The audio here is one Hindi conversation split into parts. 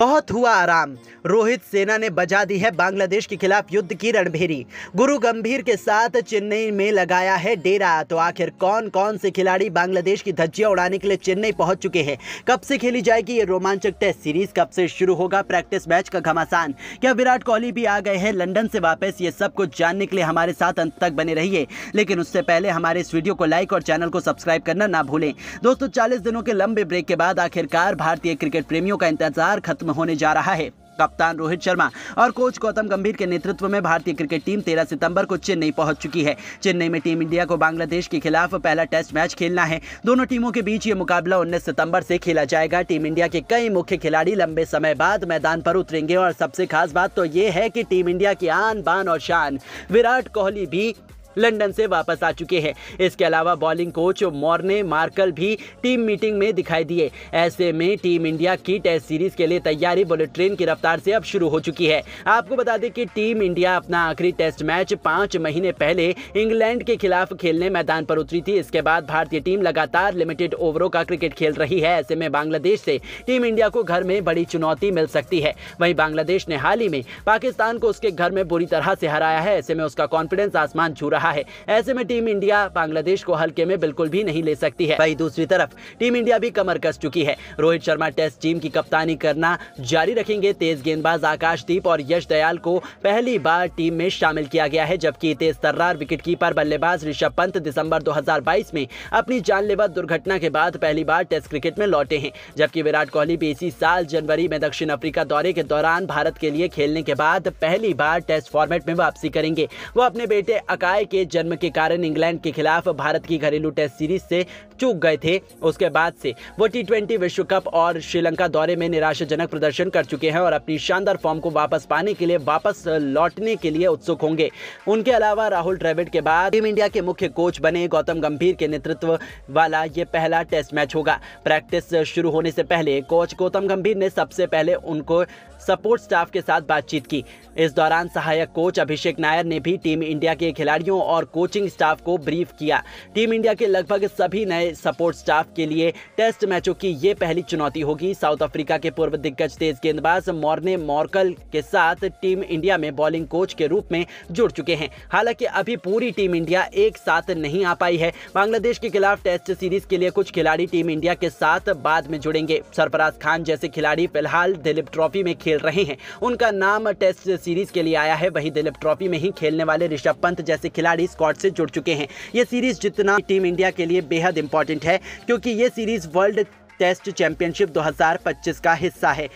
बहुत हुआ आराम, रोहित सेना ने बजा दी है बांग्लादेश के खिलाफ युद्ध की रणभेरी। गुरु गंभीर के साथ चेन्नई में लगाया है डेरा। तो आखिर कौन कौन से खिलाड़ी बांग्लादेश की धज्जियां उड़ाने के लिए चेन्नई पहुंच चुके हैं? कब से खेली जाएगी ये रोमांचक टेस्ट सीरीज? कब से शुरू होगा प्रैक्टिस मैच का घमासान? क्या विराट कोहली भी आ गए हैं लंदन से वापस? ये सब कुछ जानने के लिए हमारे साथ अंत तक बने रहिए, लेकिन उससे पहले हमारे इस वीडियो को लाइक और चैनल को सब्सक्राइब करना ना भूलें। दोस्तों, 40 दिनों के लंबे ब्रेक के बाद आखिरकार भारतीय क्रिकेट प्रेमियों का इंतजार खत्म होने जा रहा है। कप्तान रोहित शर्मा और कोच गौतम गंभीर के नेतृत्व में भारतीय क्रिकेट टीम 13 सितंबर को चेन्नई पहुंच चुकी है। चेन्नई में टीम इंडिया को बांग्लादेश के खिलाफ पहला टेस्ट मैच खेलना है। दोनों टीमों के बीच ये मुकाबला 19 सितंबर से खेला जाएगा। टीम इंडिया के कई मुख्य खिलाड़ी लंबे समय बाद मैदान पर उतरेंगे और सबसे खास बात तो ये है कि टीम इंडिया की आन बान और शान विराट कोहली भी लंदन से वापस आ चुके हैं। इसके अलावा बॉलिंग कोच मोर्ने मार्कल भी टीम मीटिंग में दिखाई दिए। ऐसे में टीम इंडिया की टेस्ट सीरीज के लिए तैयारी बुलेट ट्रेन की रफ्तार से अब शुरू हो चुकी है। आपको बता दें कि टीम इंडिया अपना आखिरी टेस्ट मैच 5 महीने पहले इंग्लैंड के खिलाफ खेलने मैदान पर उतरी थी। इसके बाद भारतीय टीम लगातार लिमिटेड ओवरों का क्रिकेट खेल रही है। ऐसे में बांग्लादेश से टीम इंडिया को घर में बड़ी चुनौती मिल सकती है। वहीं बांग्लादेश ने हाल ही में पाकिस्तान को उसके घर में बुरी तरह से हराया है। ऐसे में उसका कॉन्फिडेंस आसमान छू है। ऐसे में टीम इंडिया बांग्लादेश को हल्के में बिल्कुल भी नहीं ले सकती है। वहीं दूसरी तरफ टीम इंडिया भी कमर कस चुकी है। रोहित शर्मा टेस्ट टीम की कप्तानी करना जारी रखेंगे। तेज गेंदबाज आकाश दीप और यश दयाल को पहली बार टीम में शामिल किया गया है, जबकि तेज तर्रार विकेटकीपर बल्लेबाज ऋषभ पंत दिसंबर 2022 में अपनी जानलेवा दुर्घटना के बाद पहली बार टेस्ट क्रिकेट में लौटे हैं। जबकि विराट कोहली भी इसी साल जनवरी में दक्षिण अफ्रीका दौरे के दौरान भारत के लिए खेलने के बाद पहली बार टेस्ट फॉर्मेट में वापसी करेंगे। वो अपने बेटे अकाश के जन्म के कारण इंग्लैंड के खिलाफ भारत की घरेलू टेस्ट सीरीज से चूक गए थे। उसके बाद से वो टी20 विश्व कप और श्रीलंका दौरे में निराशाजनक प्रदर्शन कर चुके हैं और अपनी शानदार फॉर्म को वापस पाने के लिए वापस लौटने के लिए उत्सुक होंगे। उनके अलावा राहुल द्रविड़ के बाद टीम इंडिया के मुख्य कोच बने गौतम गंभीर के नेतृत्व वाला ये पहला टेस्ट मैच होगा। प्रैक्टिस शुरू होने से पहले कोच गौतम गंभीर ने सबसे पहले उनको सपोर्ट स्टाफ के साथ बातचीत की। इस दौरान सहायक कोच अभिषेक नायर ने भी टीम इंडिया के खिलाड़ियों और कोचिंग स्टाफ को ब्रीफ किया। टीम इंडिया के लगभग सभी नए सपोर्ट स्टाफ के लिए टेस्ट मैचों की ये पहली चुनौती होगी। साउथ अफ्रीका के पूर्व दिग्गज तेज गेंदबाज मोर्ने मॉर्कल के साथ टीम इंडिया में बॉलिंग कोच के रूप में जुड़ चुके हैं। हालांकि अभी पूरी टीम इंडिया एक साथ नहीं आ पाई है। बांग्लादेश के खिलाफ टेस्ट सीरीज के लिए कुछ खिलाड़ी टीम इंडिया के साथ बाद में जुड़ेंगे। सरफराज खान जैसे खिलाड़ी फिलहाल दिलीप ट्रॉफी में खेल रहे हैं, उनका नाम टेस्ट सीरीज के लिए आया है। वहीं दिलीप ट्रॉफी में ही खेलने वाले ऋषभ पंत जैसे खिलाड़ी स्क्वाड से जुड़ चुके हैं। ये सीरीज जितना टीम इंडिया के लिए बेहद इंपॉर्टेंट है, क्योंकि ये सीरीज वर्ल्ड टेस्ट चैंपियनशिप 2025 का हिस्सा है।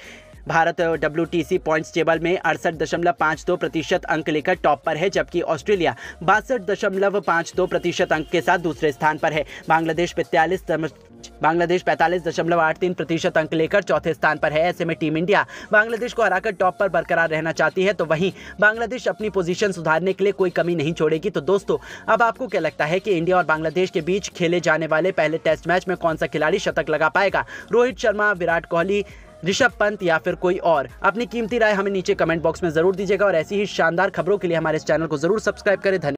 भारत WTC पॉइंट्स टेबल में 68.52% अंक लेकर टॉप पर है, जबकि ऑस्ट्रेलिया 62.52% अंक के साथ दूसरे स्थान पर है। बांग्लादेश 45.83% अंक लेकर चौथे स्थान पर है। ऐसे में टीम इंडिया बांग्लादेश को हराकर टॉप पर बरकरार रहना चाहती है, तो वहीं बांग्लादेश अपनी पोजीशन सुधारने के लिए कोई कमी नहीं छोड़ेगी। तो दोस्तों, अब आपको क्या लगता है कि इंडिया और बांग्लादेश के बीच खेले जाने वाले पहले टेस्ट मैच में कौन सा खिलाड़ी शतक लगा पाएगा? रोहित शर्मा, विराट कोहली, ऋषभ पंत या फिर कोई और? अपनी कीमती राय हमें नीचे कमेंट बॉक्स में जरूर दीजिएगा और ऐसी ही शानदार खबरों के लिए हमारे इस चैनल को जरूर सब्सक्राइब करें। धन्यवाद।